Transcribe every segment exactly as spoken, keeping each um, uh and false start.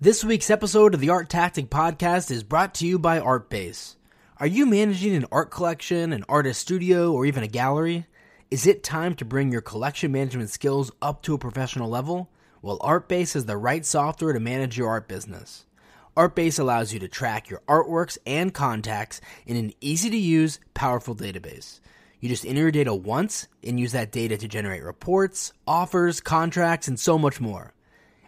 This week's episode of the ArtTactic podcast is brought to you by ArtBase. Are you managing an art collection, an artist studio, or even a gallery? Is it time to bring your collection management skills up to a professional level? Well, ArtBase is the right software to manage your art business. ArtBase allows you to track your artworks and contacts in an easy-to-use, powerful database. You just enter your data once and use that data to generate reports, offers, contracts, and so much more.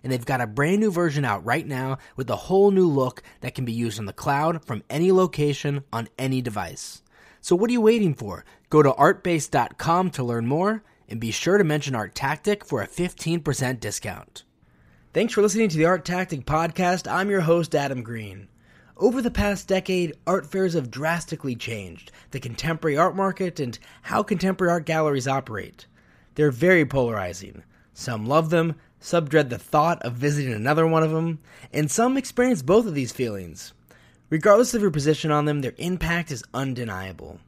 And they've got a brand new version out right now with a whole new look that can be used on the cloud from any location on any device. So what are you waiting for? Go to artbase dot com to learn more and be sure to mention ArtTactic for a fifteen percent discount. Thanks for listening to the ArtTactic podcast. I'm your host, Adam Green. Over the past decade, art fairs have drastically changed the contemporary art market and how contemporary art galleries operate. They're very polarizing. Some love them, some dread the thought of visiting another one of them, and some experience both of these feelings. Regardless of your position on them, their impact is undeniable.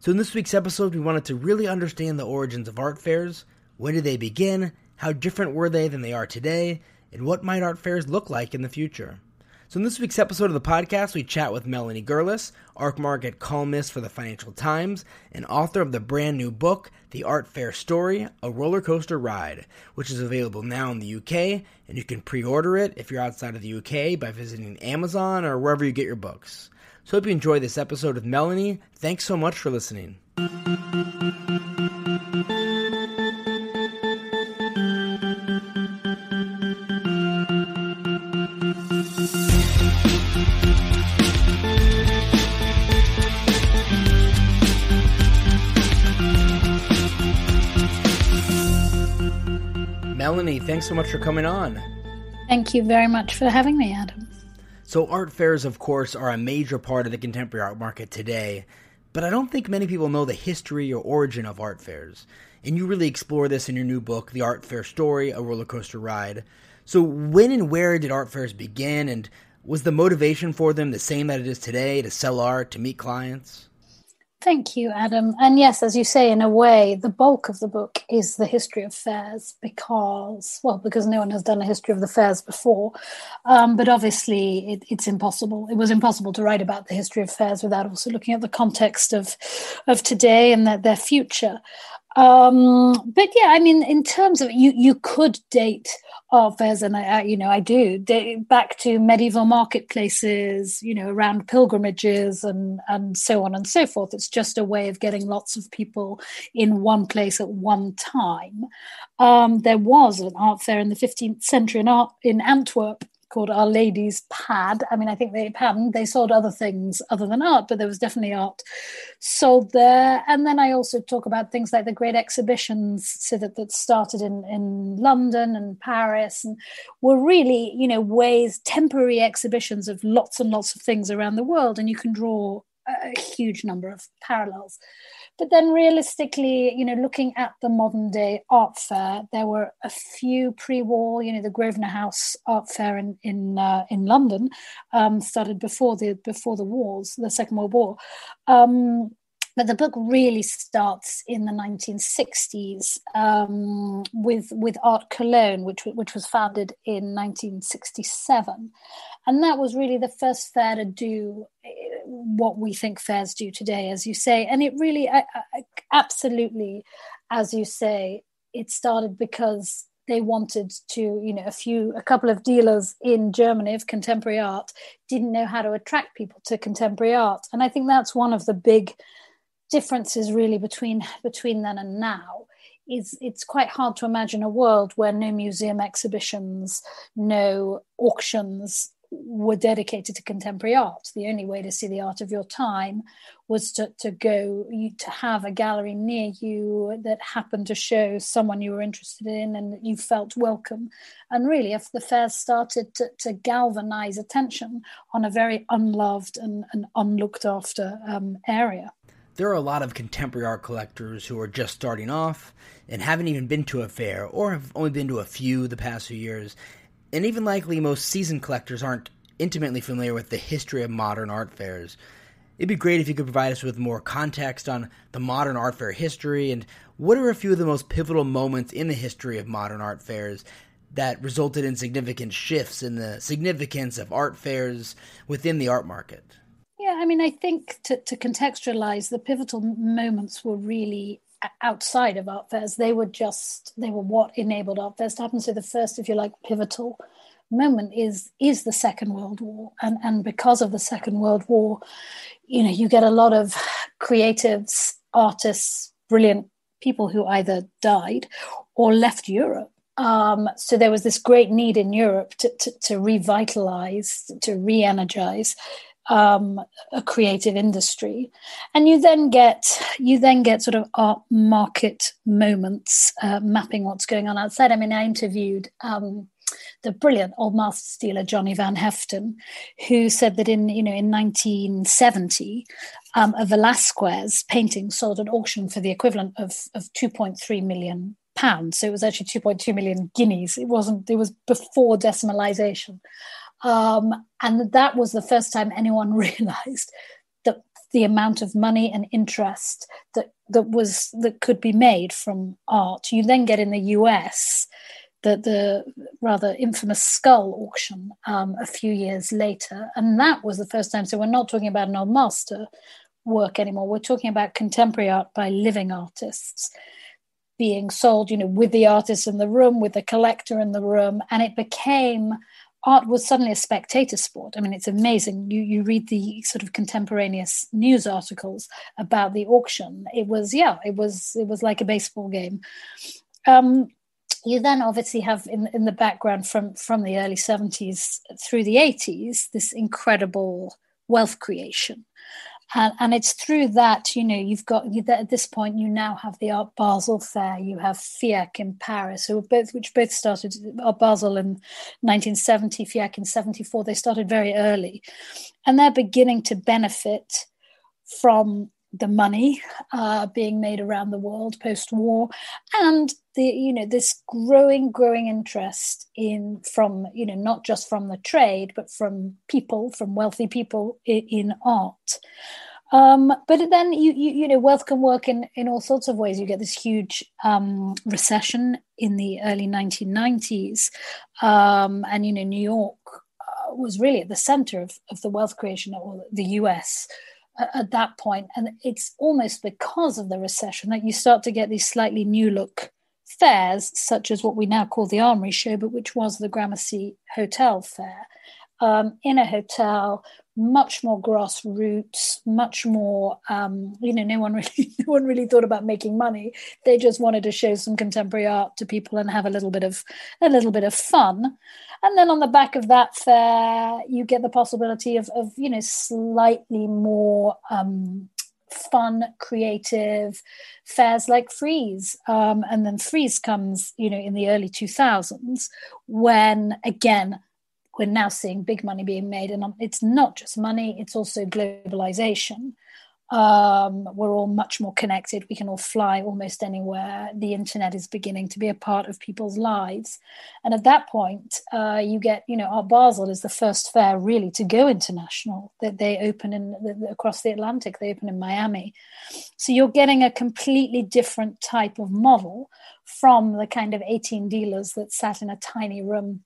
So in this week's episode, we wanted to really understand the origins of art fairs. When did they begin? How different were they than they are today? And what might art fairs look like in the future? So in this week's episode of the podcast, we chat with Melanie Gerlis, art market columnist for the Financial Times, and author of the brand new book, The Art Fair Story, A Roller Coaster Ride, which is available now in the U K, and you can pre-order it if you're outside of the U K by visiting Amazon or wherever you get your books. So hope you enjoy this episode with Melanie. Thanks so much for listening. Melanie, thanks so much for coming on. Thank you very much for having me, Adam. So art fairs, of course, are a major part of the contemporary art market today, but I don't think many people know the history or origin of art fairs. And you really explore this in your new book, The Art Fair Story, A Roller Coaster Ride. So when and where did art fairs begin, and was the motivation for them the same that it is today, to sell art, to meet clients? Thank you, Adam. And yes, as you say, in a way, the bulk of the book is the history of fairs because, well, because no one has done a history of the fairs before. Um, but obviously, it, it's impossible. It was impossible to write about the history of fairs without also looking at the context of, of today and their, their future. Um, but yeah, I mean, in terms of you, you could date art fairs, and I, I you know, I do date back to medieval marketplaces, you know, around pilgrimages and, and so on and so forth. It's just a way of getting lots of people in one place at one time. Um, there was an art fair in the fifteenth century in art in Antwerp called Our Lady's Pad. I mean, I think they hadn't. They sold other things other than art, but there was definitely art sold there. And then I also talk about things like the great exhibitions so that, that started in, in London and Paris and were really, you know, ways, temporary exhibitions of lots and lots of things around the world. And you can draw a huge number of parallels. But then realistically, you know, looking at the modern day art fair, there were a few pre-war, you know, the Grosvenor House Art Fair in in, uh, in London um, started before the before the wars, the Second World War. Um, But the book really starts in the nineteen sixties um, with with Art Cologne, which which was founded in nineteen sixty-seven, and that was really the first fair to do what we think fairs do today, as you say. And it really, I, I, absolutely, as you say, it started because they wanted to, you know, a few, a couple of dealers in Germany of contemporary art didn't know how to attract people to contemporary art, and I think that's one of the big differences really between between then and now. Is it's quite hard to imagine a world where no museum exhibitions, no auctions were dedicated to contemporary art. The only way to see the art of your time was to, to go, you, to have a gallery near you that happened to show someone you were interested in and that you felt welcome. And really, if the fair started to, to galvanize attention on a very unloved and, and unlooked after um, area. There are a lot of contemporary art collectors who are just starting off and haven't even been to a fair or have only been to a few the past few years. And even likely most seasoned collectors aren't intimately familiar with the history of modern art fairs. It'd be great if you could provide us with more context on the modern art fair history and what are a few of the most pivotal moments in the history of modern art fairs that resulted in significant shifts in the significance of art fairs within the art market? Yeah, I mean, I think to, to contextualize, the pivotal moments were really outside of art fairs. They were just, they were what enabled art fairs to happen. So the first, if you like, pivotal moment is is the Second World War. And, and because of the Second World War, you know, you get a lot of creatives, artists, brilliant people who either died or left Europe. Um, so there was this great need in Europe to, to, to revitalize, to re-energize um, a creative industry. And you then get you then get sort of art market moments uh, mapping what's going on outside. I mean, I interviewed um, the brilliant old master steeler Johnny Van Heften, who said that in you know in nineteen seventy, um, a Velasquez painting sold at auction for the equivalent of of two point three million. pounds. So it was actually two point two million guineas. It wasn't, it was before decimalization. Um, and that was the first time anyone realized that the amount of money and interest that, that was, that could be made from art. You then get in the U S, the, the rather infamous Scull auction um, a few years later. And that was the first time. So we're not talking about an old master work anymore. We're talking about contemporary art by living artists being sold, you know, with the artist in the room, with the collector in the room. And it became, art was suddenly a spectator sport. I mean, it's amazing. You you read the sort of contemporaneous news articles about the auction. It was, yeah, it was it was like a baseball game. Um, you then obviously have in, in the background from, from the early seventies through the eighties, this incredible wealth creation. And, and it's through that, you know, you've got, you, at this point, you now have the Art Basel Fair, you have F I A C in Paris, who both, which both started, Art Basel in nineteen seventy, F I A C in seventy-four, they started very early. And they're beginning to benefit from the money uh, being made around the world post-war, and the, you know, this growing, growing interest in from, you know, not just from the trade, but from people, from wealthy people in, in art. Um, but then, you, you you know, wealth can work in, in all sorts of ways. You get this huge um, recession in the early nineteen nineties. Um, and, you know, New York uh, was really at the center of, of the wealth creation, or the U S at that point. And it's almost because of the recession that you start to get these slightly new look fairs, such as what we now call the Armory Show, but which was the Gramercy Hotel Fair, um, in a hotel, much more grassroots, much more, um, you know, no one really, no one really thought about making money. They just wanted to show some contemporary art to people and have a little bit of, a little bit of fun. And then on the back of that fair, you get the possibility of, of you know, slightly more um, fun, creative fairs like Frieze. Um, and then Frieze comes, you know, in the early two thousands, when, again, we're now seeing big money being made. And it's not just money, it's also globalization. Um, we're all much more connected. We can all fly almost anywhere. The internet is beginning to be a part of people's lives. And at that point, uh, you get, you know, Art Basel is the first fair really to go international. That they, they open in across the Atlantic, they open in Miami. So you're getting a completely different type of model from the kind of eighteen dealers that sat in a tiny room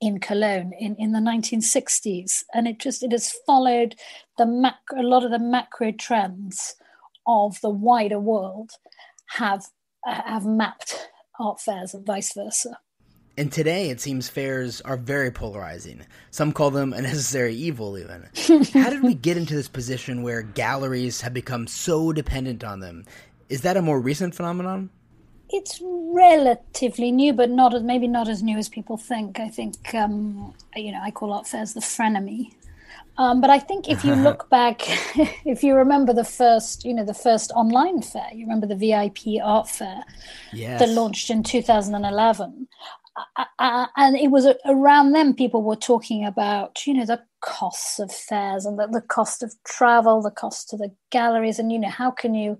in Cologne in, in the nineteen sixties. And it just, it has followed the macro, a lot of the macro trends of the wider world have, have mapped art fairs and vice versa. And today it seems fairs are very polarizing. Some call them a necessary evil even. How did we get into this position where galleries have become so dependent on them? Is that a more recent phenomenon? It's relatively new, but not as, maybe not as new as people think. I think, um, you know, I call art fairs the frenemy. Um, but I think if you look back, if you remember the first, you know, the first online fair, you remember the V I P Art Fair, yes, that launched in two thousand eleven. Uh, uh, and it was around then people were talking about, you know, the costs of fairs and the, the cost of travel, the cost to the galleries. And, you know, how can you...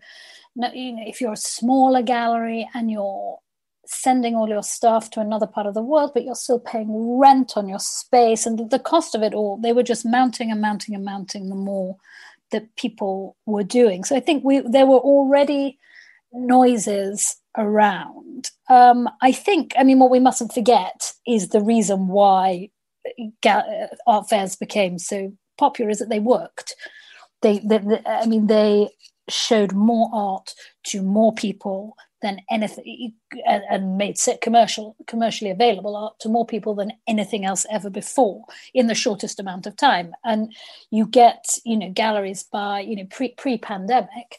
No, you know, if you're a smaller gallery and you're sending all your staff to another part of the world, but you're still paying rent on your space and the cost of it all, they were just mounting and mounting and mounting the more that people were doing. So I think we there were already noises around. Um, I think, I mean, what we mustn't forget is the reason why art fairs became so popular is that they worked. They, they, they I mean, they showed more art to more people than anything, and, and made commercial, commercially available art to more people than anything else ever before in the shortest amount of time. And you get, you know, galleries by, you know, pre, pre-pandemic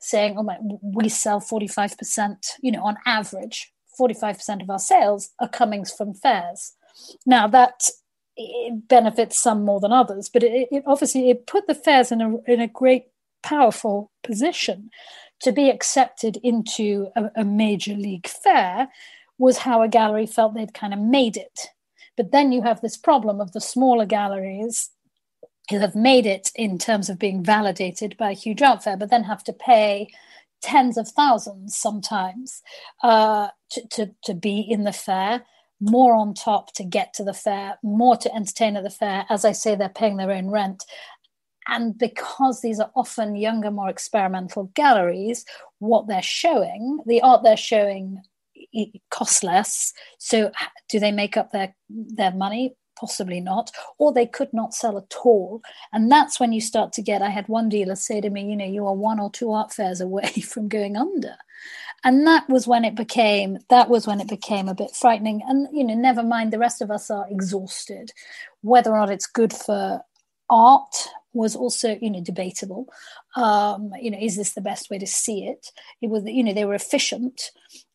saying, oh my, we sell forty-five percent, you know, on average, forty-five percent of our sales are coming from fairs. Now that it benefits some more than others, but it, it obviously it put the fairs in a in a great, powerful position. To be accepted into a, a major league fair was how a gallery felt they'd kind of made it. But then you have this problem of the smaller galleries who have made it in terms of being validated by a huge art fair, but then have to pay tens of thousands sometimes uh, to, to, to be in the fair, more on top to get to the fair, more to entertain at the fair. As I say, they're paying their own rent. And because these are often younger, more experimental galleries, what they're showing, the art they're showing, it costs less. So do they make up their, their money? Possibly not. Or they could not sell at all. And that's when you start to get, I had one dealer say to me, you know, you are one or two art fairs away from going under. And that was when it became, that was when it became a bit frightening. And, you know, never mind, the rest of us are exhausted. Whether or not it's good for art was also, you know, debatable. Um, you know, is this the best way to see it? It was, you know, they were efficient,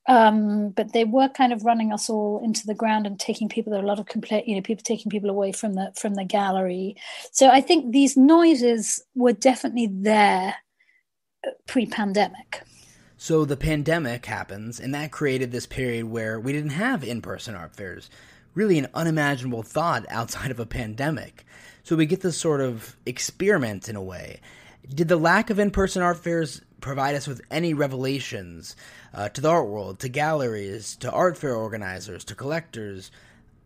um, but they were kind of running us all into the ground and taking people. There were a lot of complaint, you know, people taking people away from the from the gallery. So I think these noises were definitely there pre-pandemic. So the pandemic happens, and that created this period where we didn't have in-person art fairs. Really, an unimaginable thought outside of a pandemic. So we get this sort of experiment in a way. Did the lack of in-person art fairs provide us with any revelations uh, to the art world, to galleries, to art fair organizers, to collectors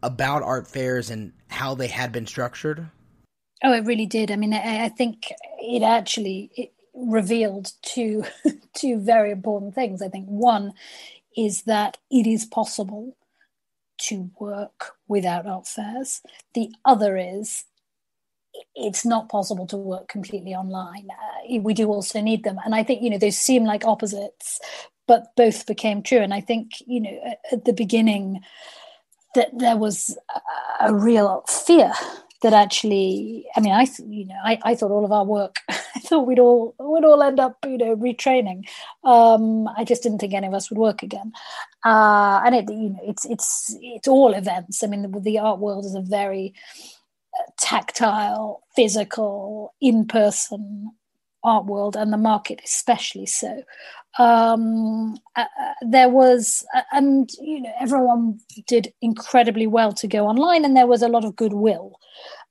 about art fairs and how they had been structured? Oh, it really did. I mean, I, I think it actually it revealed two, two very important things. I think one is that it is possible to work without art fairs. The other is it's not possible to work completely online. Uh, we do also need them. And I think, you know, those seem like opposites, but both became true. And I think, you know, at the beginning that there was a real fear that actually, I mean, I, you know, I, I thought all of our work, I thought we'd all, we'd all end up, you know, retraining. Um, I just didn't think any of us would work again. Uh, and it, you know, it's, it's, it's all events. I mean, the, the art world is a very tactile, physical, in-person art world, and the market especially so. Um, uh, there was, uh, and you know, everyone did incredibly well to go online, and there was a lot of goodwill,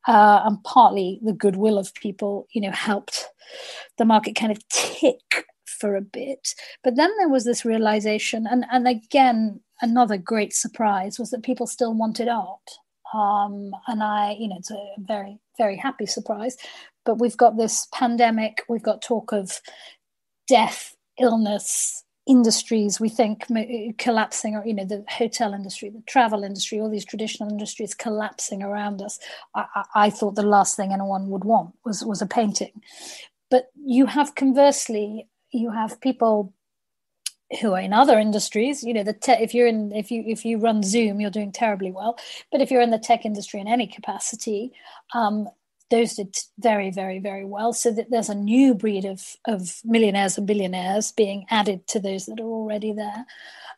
uh, and partly the goodwill of people, you know, helped the market kind of tick for a bit. But then there was this realization, and and again, another great surprise was that people still wanted art. Um, and I, you know, it's a very, very happy surprise. But we've got this pandemic, we've got talk of death, illness, industries, we think collapsing, or, you know, the hotel industry, the travel industry, all these traditional industries collapsing around us. I, I, I thought the last thing anyone would want was, was a painting. But you have, conversely, you have people who are in other industries, you know, the te- if you're in, if you, if you run Zoom, you're doing terribly well. But if you're in the tech industry in any capacity, um, those did very, very, very well. So that there's a new breed of, of millionaires and billionaires being added to those that are already there.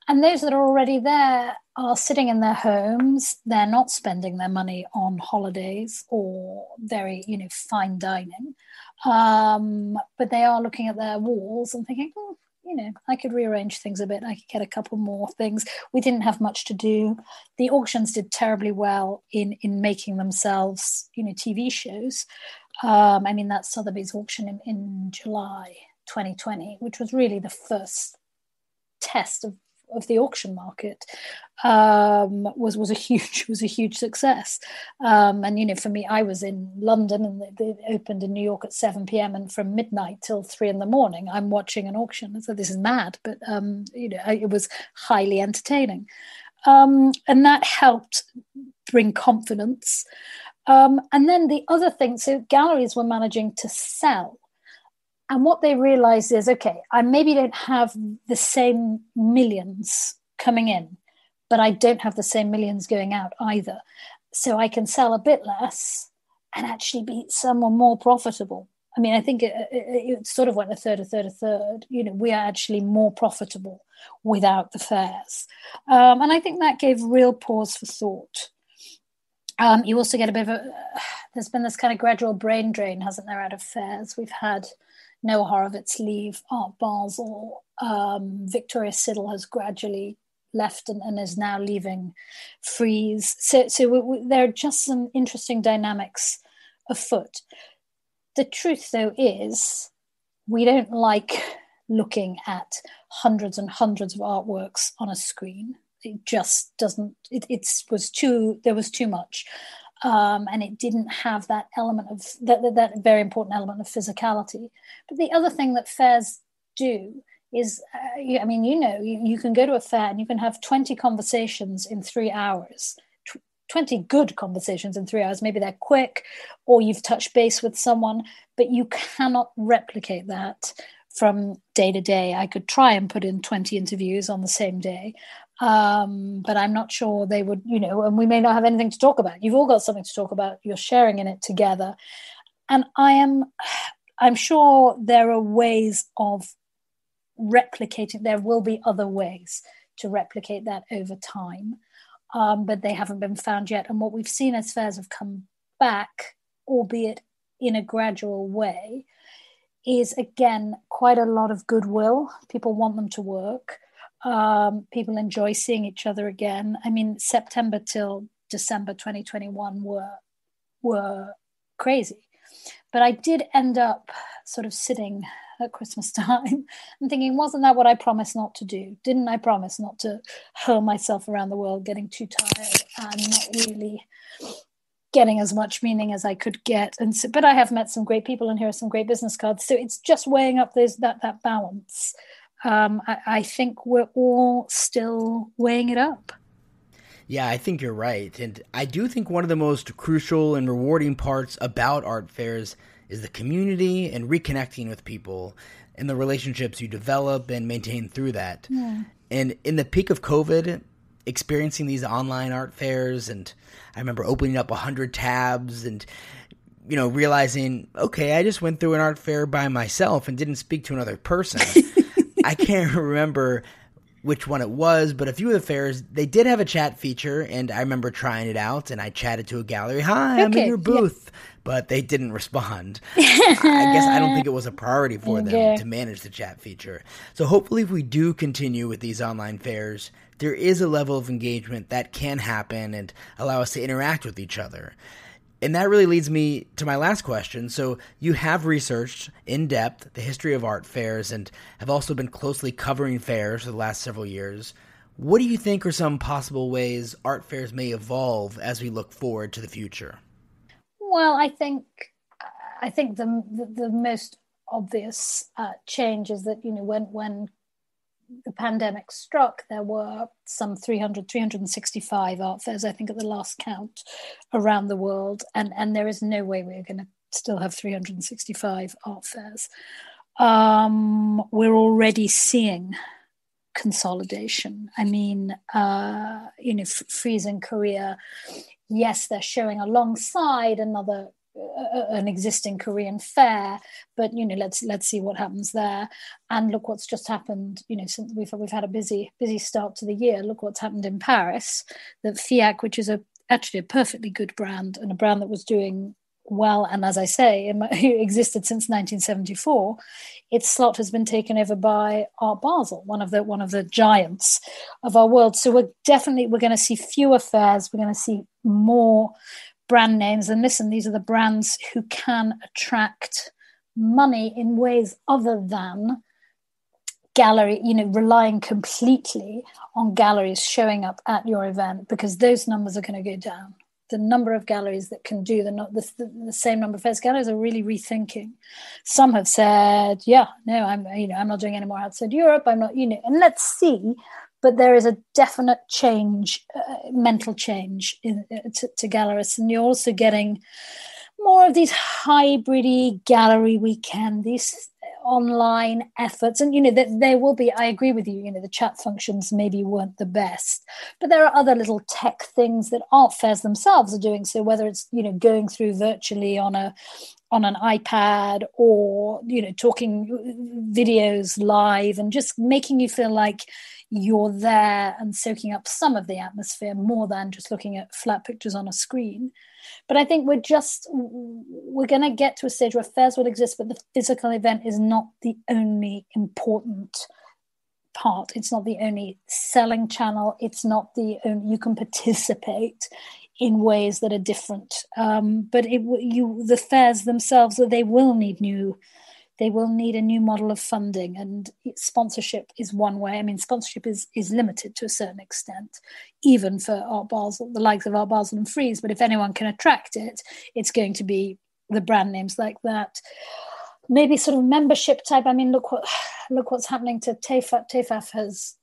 And those that are already there are sitting in their homes. They're not spending their money on holidays or very, you know, fine dining. Um, but they are looking at their walls and thinking, oh, you know, I could rearrange things a bit. I could get a couple more things. We didn't have much to do. The auctions did terribly well in in making themselves, you know, T V shows. Um, I mean, that's Sotheby's auction in, in July twenty twenty, which was really the first test of of the auction market um, was was a huge was a huge success. Um, and you know, for me, I was in London, and it opened in New York at seven p m and from midnight till three in the morning, I'm watching an auction. So this is mad, but um, you know, it was highly entertaining, um, and that helped bring confidence. Um, and then the other thing, so galleries were managing to sell. And what they realized is, okay, I maybe don't have the same millions coming in, but I don't have the same millions going out either. So I can sell a bit less and actually be somewhat more profitable. I mean, I think it, it, it sort of went a third, a third, a third. You know, we are actually more profitable without the fairs. Um, and I think that gave real pause for thought. Um, you also get a bit of a, uh, there's been this kind of gradual brain drain, hasn't there, out of fairs. We've had Noah Horowitz leave, Art Basel, um, Victoria Siddle has gradually left and, and is now leaving Frieze. So, so we, we, there are just some interesting dynamics afoot. The truth, though, is we don't like looking at hundreds and hundreds of artworks on a screen. It just doesn't, it it's, was too, there was too much. Um, and it didn't have that element of, that, that, that very important element of physicality. But the other thing that fairs do is, uh, I mean, you know, you, you can go to a fair and you can have twenty conversations in three hours, tw- twenty good conversations in three hours. Maybe they're quick or you've touched base with someone, but you cannot replicate that from day to day. I could try and put in twenty interviews on the same day, Um, but I'm not sure they would, you know, and we may not have anything to talk about. You've all got something to talk about. You're sharing in it together. And I am, I'm sure there are ways of replicating. There will be other ways to replicate that over time. Um, but they haven't been found yet. And what we've seen as fairs have come back, albeit in a gradual way, is again, quite a lot of goodwill. People want them to work. Um, people enjoy seeing each other again. I mean, September till December twenty twenty-one were were crazy. But I did end up sort of sitting at Christmas time and thinking, wasn't that what I promised not to do? Didn't I promise not to hurl myself around the world getting too tired and not really getting as much meaning as I could get? And so, but I have met some great people and here are some great business cards. So it's just weighing up those that that balance. Um, I, I think we're all still weighing it up. Yeah, I think you're right. And I do think one of the most crucial and rewarding parts about art fairs is the community and reconnecting with people and the relationships you develop and maintain through that. Yeah. And in the peak of COVID, experiencing these online art fairs, and I remember opening up one hundred tabs and you know realizing, okay, I just went through an art fair by myself and didn't speak to another person. I can't remember which one it was, but a few of the fairs, they did have a chat feature, and I remember trying it out, and I chatted to a gallery, hi, okay, I'm in your booth, yeah. But they didn't respond. I guess I don't think it was a priority for okay. them to manage the chat feature. So hopefully if we do continue with these online fairs, there is a level of engagement that can happen and allow us to interact with each other. And that really leads me to my last question. So you have researched in depth the history of art fairs and have also been closely covering fairs for the last several years. What do you think are some possible ways art fairs may evolve as we look forward to the future? Well, I think I think the the, the most obvious uh, change is that, you know, when when the pandemic struck, there were some three hundred, three hundred sixty-five art fairs, I think, at the last count around the world. And, and there is no way we're going to still have three hundred sixty-five art fairs. Um, we're already seeing consolidation. I mean, uh, you know, Frieze in Korea, yes, they're showing alongside another an existing Korean fair, but you know, let's let's see what happens there. And look what's just happened. You know, since we've we've had a busy busy start to the year. Look what's happened in Paris. The F I A C, which is a actually a perfectly good brand and a brand that was doing well, and as I say, it existed since nineteen seventy-four. Its slot has been taken over by Art Basel, one of the one of the giants of our world. So we're definitely we're going to see fewer fairs. We're going to see more brand names, and listen, these are the brands who can attract money in ways other than gallery, you know, relying completely on galleries showing up at your event, because those numbers are going to go down. The number of galleries that can do the, not the, the same number of fairs, galleries are really rethinking. Some have said, yeah, no, I'm, you know, I'm not doing any more outside Europe. I'm not, you know, and let's see. But there is a definite change, uh, mental change in, uh, to, to gallerists. And you're also getting more of these hybrid gallery weekend, these online efforts. And, you know, that there will be, I agree with you, you know, the chat functions maybe weren't the best, but there are other little tech things that art fairs themselves are doing. So whether it's, you know, going through virtually on a, on an iPad, or, you know, talking videos live and just making you feel like you're there and soaking up some of the atmosphere more than just looking at flat pictures on a screen. But I think we're just, we're going to get to a stage where fairs will exist, but the physical event is not the only important part. It's not the only selling channel. It's not the only, you can participate in ways that are different. Um, but it, you, the fairs themselves, they will need new They will need a new model of funding, and sponsorship is one way. I mean, sponsorship is, is limited to a certain extent, even for Art Basel, the likes of Art Basel and Frieze. But if anyone can attract it, it's going to be the brand names like that. Maybe sort of membership type. I mean, look what look what's happening to Tefaf. Tefaf has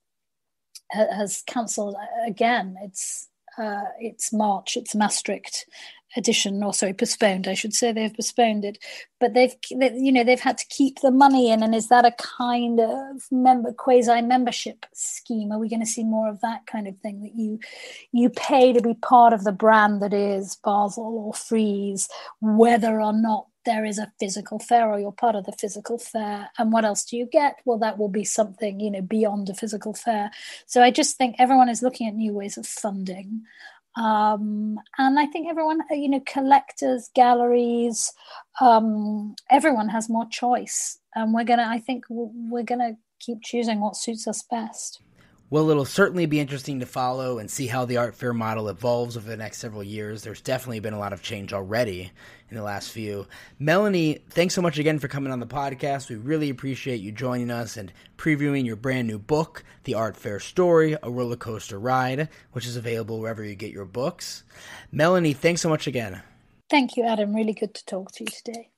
has cancelled again. It's uh, it's March. It's Maastricht edition, or sorry, postponed, I should say. They've postponed it, but they've, they, you know, they've had to keep the money in. And is that a kind of member quasi membership scheme? Are we going to see more of that kind of thing, that you you pay to be part of the brand that is Basel or Frieze, whether or not there is a physical fair or you're part of the physical fair? And what else do you get? Well, that will be something, you know, beyond a physical fair. So I just think everyone is looking at new ways of funding. Um, and I think everyone, you know, collectors, galleries, um, everyone has more choice. And we're going to, I think we're going to keep choosing what suits us best. Well, it'll certainly be interesting to follow and see how the art fair model evolves over the next several years. There's definitely been a lot of change already in the last few. Melanie, thanks so much again for coming on the podcast. We really appreciate you joining us and previewing your brand new book, The Art Fair Story, A Roller Coaster Ride, which is available wherever you get your books. Melanie, thanks so much again. Thank you, Adam. Really good to talk to you today.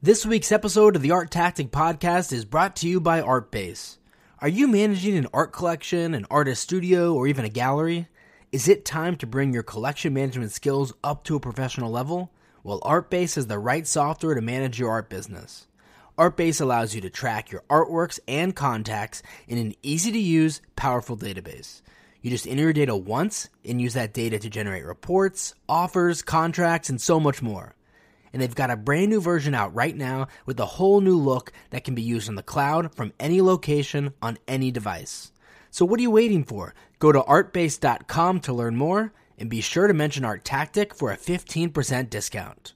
This week's episode of the Art Tactic podcast is brought to you by ArtBase. Are you managing an art collection, an artist studio, or even a gallery? Is it time to bring your collection management skills up to a professional level? Well, ArtBase is the right software to manage your art business. ArtBase allows you to track your artworks and contacts in an easy-to-use, powerful database. You just enter your data once and use that data to generate reports, offers, contracts, and so much more. And they've got a brand new version out right now with a whole new look that can be used in the cloud from any location on any device. So what are you waiting for? Go to artbase dot com to learn more, and be sure to mention Art Tactic for a fifteen percent discount.